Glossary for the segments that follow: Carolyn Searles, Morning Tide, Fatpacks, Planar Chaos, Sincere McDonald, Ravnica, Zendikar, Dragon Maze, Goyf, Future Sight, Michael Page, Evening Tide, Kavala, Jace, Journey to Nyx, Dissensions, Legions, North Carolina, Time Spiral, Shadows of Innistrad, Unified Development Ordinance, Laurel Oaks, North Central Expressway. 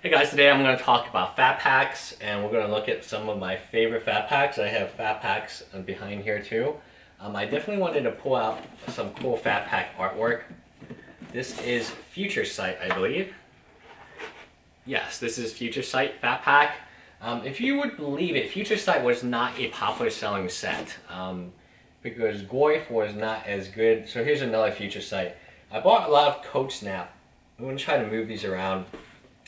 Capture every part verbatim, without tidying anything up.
Hey guys, today I'm going to talk about fat packs, and we're going to look at some of my favorite fat packs. I have fat packs behind here too. Um, I definitely wanted to pull out some cool fat pack artwork. This is Future Sight, I believe. Yes, this is Future Sight fat pack. Um, if you would believe it, Future Sight was not a popular selling set um, because Goyf was not as good. So here's another Future Sight. I bought a lot of Code Snap. I'm going to try to move these around.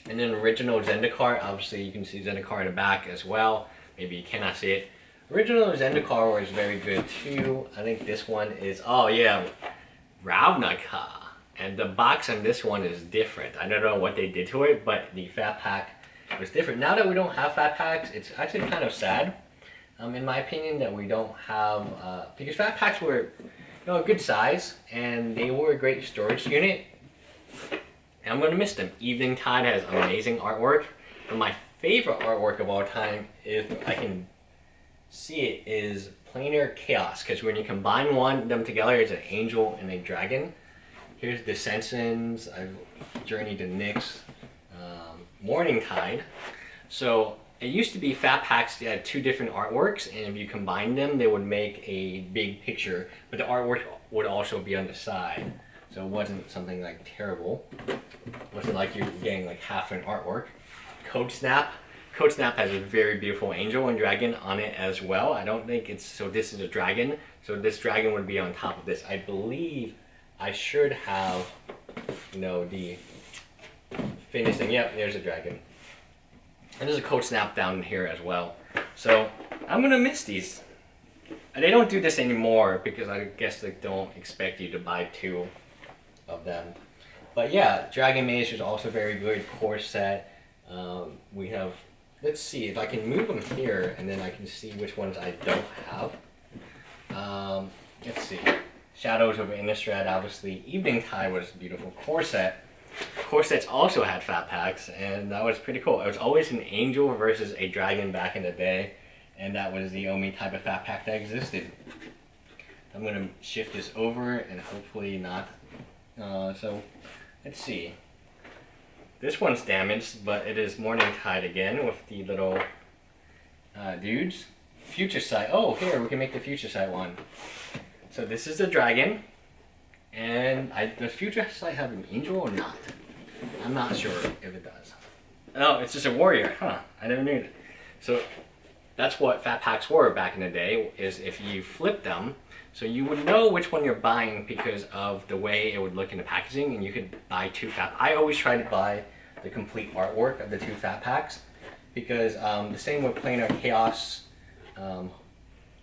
And then original Zendikar, obviously you can see Zendikar in the back as well. Maybe you cannot see it. Original Zendikar was very good too. I think this one is, oh yeah, Ravnica. And the box on this one is different. I don't know what they did to it, but the fat pack was different. Now that we don't have fat packs, it's actually kind of sad, um, in my opinion, that we don't have, uh, because fat packs were, you know, a good size, and they were a great storage unit. And I'm going to miss them. Evening Tide has amazing artwork. But my favorite artwork of all time, if I can see it, is Planar Chaos. Because when you combine one them together, it's an angel and a dragon. Here's Dissensions, Journey to Nyx, um, Morning Tide. So it used to be fat packs that had two different artworks. And if you combine them, they would make a big picture. But the artwork would also be on the side. So it wasn't something like terrible. It wasn't like you're getting like half an artwork. Code Snap. Code Snap has a very beautiful angel and dragon on it as well. I don't think it's, so this is a dragon. So this dragon would be on top of this. I believe I should have, you know, the finished thing. Yep, there's a dragon. And there's a Code Snap down here as well. So I'm gonna miss these. And they don't do this anymore because I guess they don't expect you to buy two of them. But yeah, Dragon Maze is also very good core set. Um, we have, let's see if I can move them here and then I can see which ones I don't have. Um, let's see. Shadows of Innistrad, obviously. Evening Tide was a beautiful core set. Core sets also had fat packs, and that was pretty cool. It was always an angel versus a dragon back in the day, and that was the only type of fat pack that existed. I'm gonna shift this over and hopefully not. Uh, so, let's see. This one's damaged, but it is Morning Tide again with the little uh, dudes. Future Sight. Oh, here, we can make the Future Sight one. So this is the dragon. And I, does Future Sight have an angel or not? I'm not sure if it does. Oh, it's just a warrior. Huh, I never knew that. So that's what fat packs were back in the day, is if you flip them. So you would know which one you're buying because of the way it would look in the packaging, and you could buy two fat packs. I always try to buy the complete artwork of the two fat packs because um, the same with Planar Chaos. Um,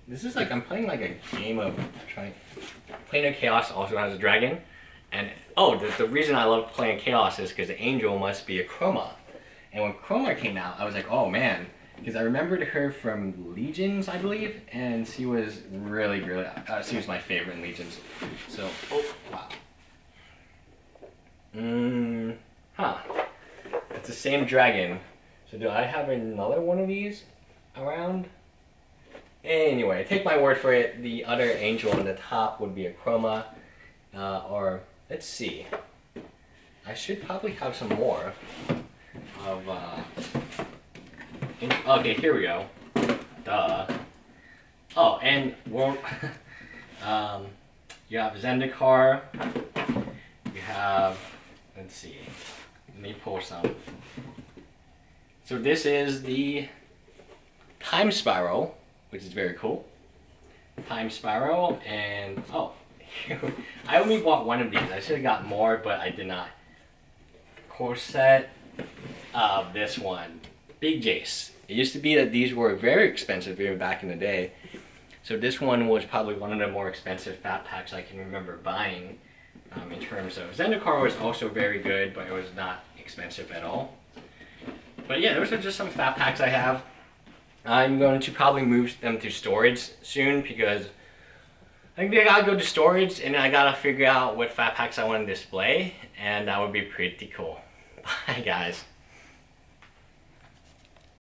this is like, I'm playing like a game of trying. Planar Chaos also has a dragon. And oh, the, the reason I love Planar Chaos is because the angel must be a Chroma. And when Chroma came out, I was like, oh man. Because I remembered her from Legions, I believe, and she was really, really, uh, she was my favorite in Legions. So, oh, wow. Mmm, huh. It's the same dragon. So do I have another one of these around? Anyway, take my word for it, the other angel on the top would be a Chroma, uh, or, let's see. I should probably have some more of, uh, okay, here we go. Duh. Oh, and we'll, um, you have Zendikar. You have, let's see. Let me pull some. So this is the Time Spiral, which is very cool. Time Spiral, and oh, I only bought one of these. I should have got more, but I did not. Corset of this one. Big Jace. It used to be that these were very expensive even back in the day. So this one was probably one of the more expensive fat packs I can remember buying um, in terms of. Zendikar was also very good, but it was not expensive at all. But yeah, those are just some fat packs I have. I'm going to probably move them to storage soon because I think they gotta go to storage and I gotta figure out what fat packs I want to display, and that would be pretty cool. Bye guys.